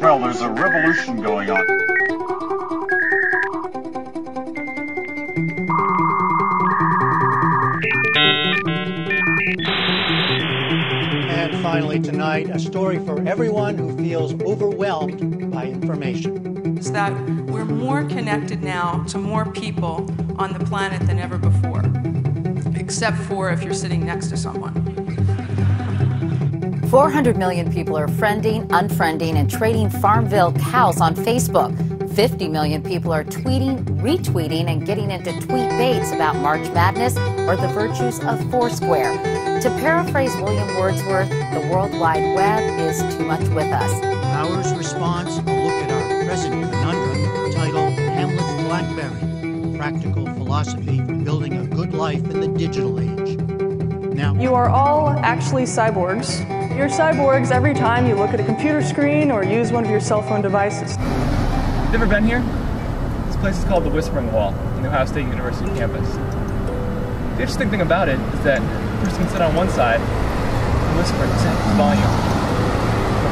Well, there's a revolution going on. And finally tonight, a story for everyone who feels overwhelmed by information. It's that we're more connected now to more people on the planet than ever before, except for if you're sitting next to someone. 400 million people are friending, unfriending, and trading Farmville cows on Facebook. 50 million people are tweeting, retweeting, and getting into tweet baits about March Madness or the virtues of Foursquare. To paraphrase William Wordsworth, the World Wide Web is too much with us. Ours response, a look at our present conundrum, titled Hamlet's Blackberry, Practical Philosophy for Building a Good Life in the Digital Age. Now, you are all actually cyborgs. You're cyborgs every time you look at a computer screen or use one of your cell phone devices. You ever been here? This place is called the Whispering Wall on the Ohio State University campus. The interesting thing about it is that a person can sit on one side and whisper exact volume.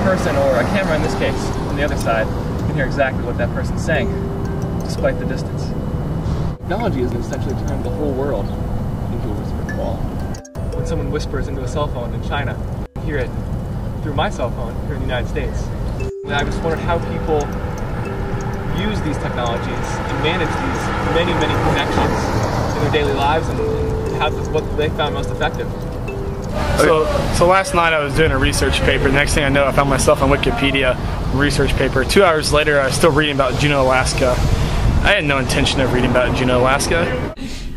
A person, or a camera in this case, on the other side, can hear exactly what that person's saying, despite the distance. Technology has essentially turned the whole world into a whispering wall. When someone whispers into a cell phone in China, hear it through my cell phone here in the United States. And I just wondered how people use these technologies and manage these many, many connections in their daily lives and how, what they found most effective. So last night I was doing a research paper. The next thing I know, I found myself on Wikipedia, research paper. 2 hours later, I was still reading about Juneau, Alaska. I had no intention of reading about Juneau, Alaska.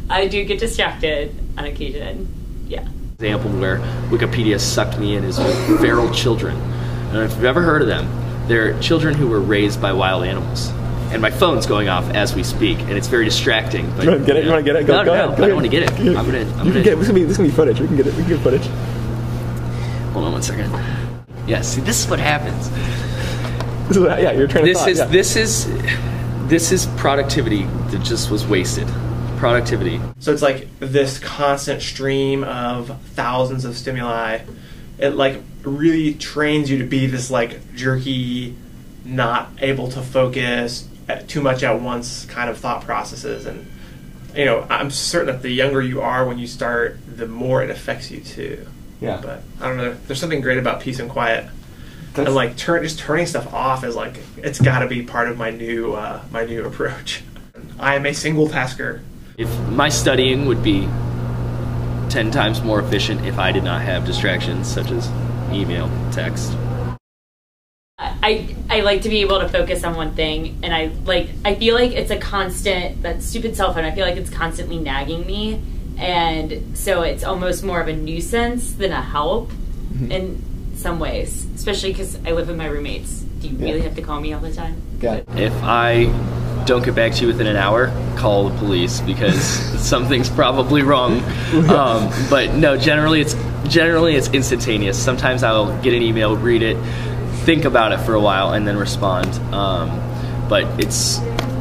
I do get distracted on occasion, yeah. Example where Wikipedia sucked me in is with feral children. I don't know if you've ever heard of them. They're children who were raised by wild animals. And my phone's going off as we speak, and it's very distracting. But, you want to get it? Go ahead. I don't want to get it. This is going to be footage. We can get footage. Hold on one second. Yeah, see, this is what happens. This is productivity that just was wasted. Productivity. So it's like this constant stream of thousands of stimuli. It like really trains you to be this like jerky, not able to focus too much at once kind of thought processes. And you know, I'm certain that the younger you are when you start, the more it affects you too. Yeah. But I don't know. There's something great about peace and quiet. And like just turning stuff off is like it's got to be part of my new approach. I am a single tasker. If my studying would be 10 times more efficient if I did not have distractions such as email, text. I like to be able to focus on one thing, and I feel like it's a constant, that stupid cell phone, I feel like it's constantly nagging me, and so it's almost more of a nuisance than a help in some ways, especially because I live with my roommates. Do you really have to call me all the time? Yeah. If I don't get back to you within an hour, call the police because something's probably wrong. But no, generally it's instantaneous. Sometimes I'll get an email, read it, think about it for a while, and then respond. But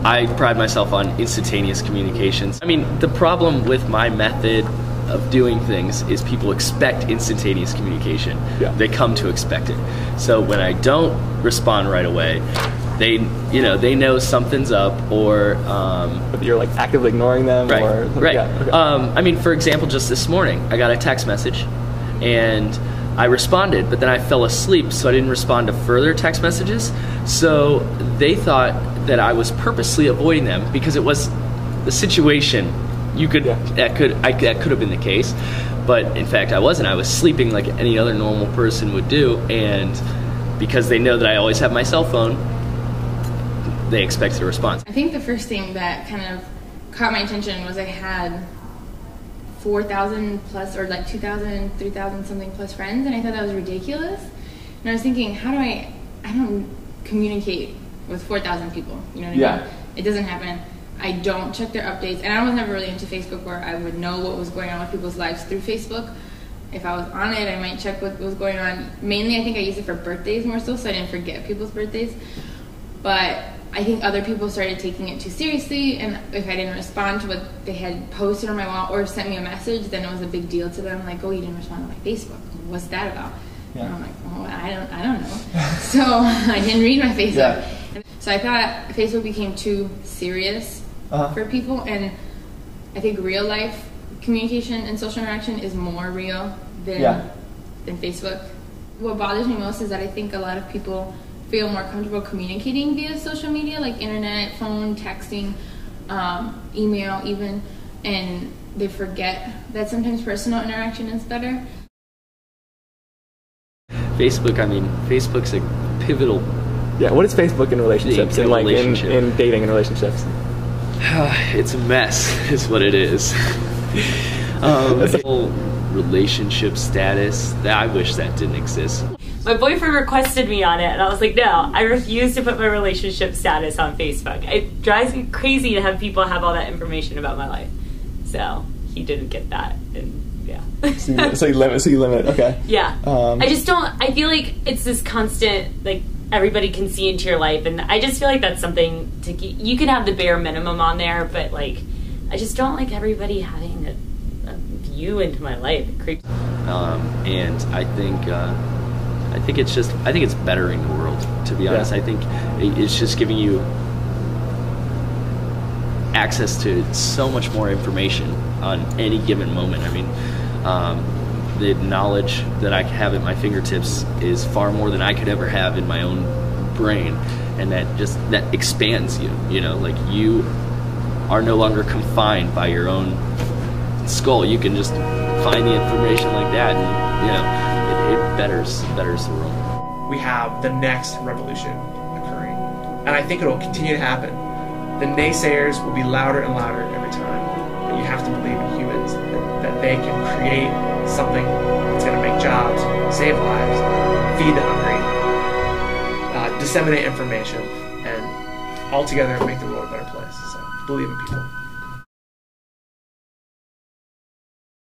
I pride myself on instantaneous communications. I mean, the problem with my method of doing things is people expect instantaneous communication. Yeah. They come to expect it. So when I don't respond right away, they know something's up, or but you're like actively ignoring them, right? Or right. Yeah, okay. I mean, for example, just this morning, I got a text message, and I responded, but then I fell asleep, so I didn't respond to further text messages. So they thought that I was purposely avoiding them because it was the situation. That could have been the case, but in fact, I wasn't. I was sleeping like any other normal person would do, and because they know that I always have my cell phone, they expected a response. I think the first thing that kind of caught my attention was I had 4,000 plus, or like 2,000, 3,000 something plus friends, and I thought that was ridiculous. And I was thinking, how do I don't communicate with 4,000 people, you know what I mean? It doesn't happen. I don't check their updates, and I was never really into Facebook where I would know what was going on with people's lives through Facebook. If I was on it, I might check what was going on. Mainly I think I used it for birthdays more so, so I didn't forget people's birthdays. But I think other people started taking it too seriously, and if I didn't respond to what they had posted on my wall or sent me a message, then it was a big deal to them, like, oh, you didn't respond to my Facebook, what's that about? Yeah. And I'm like, well, I don't know. So I didn't read my Facebook. Yeah. So I thought Facebook became too serious for people, and I think real life communication and social interaction is more real than Facebook. What bothers me most is that I think a lot of people feel more comfortable communicating via social media, like internet, phone, texting, email even, and they forget that sometimes personal interaction is better. Facebook, I mean, Facebook's a pivotal... Yeah, what is Facebook in relationships, and like in dating and relationships? It's a mess, is what it is. The whole relationship status, I wish that didn't exist. My boyfriend requested me on it, and I was like, no, I refuse to put my relationship status on Facebook. It drives me crazy to have people have all that information about my life. So he didn't get that, and yeah. So you limit, okay. Yeah. I just don't, I feel like it's this constant, like, everybody can see into your life, and I just feel like that's something to keep. You can have the bare minimum on there, but, like, I just don't like everybody having a view into my life. It creeps. And I think it's just, I think it's bettering the world, to be honest. Yeah. I think it's just giving you access to so much more information on any given moment. I mean, the knowledge that I have at my fingertips is far more than I could ever have in my own brain, and that expands you, you know, like you are no longer confined by your own skull. You can just find the information like that, and you know, it betters the world. We have the next revolution occurring, and I think it will continue to happen. The naysayers will be louder and louder every time, but you have to believe in humans, that they can create something that's going to make jobs, save lives, feed the hungry, disseminate information, and altogether make the world a better place. So believe in people.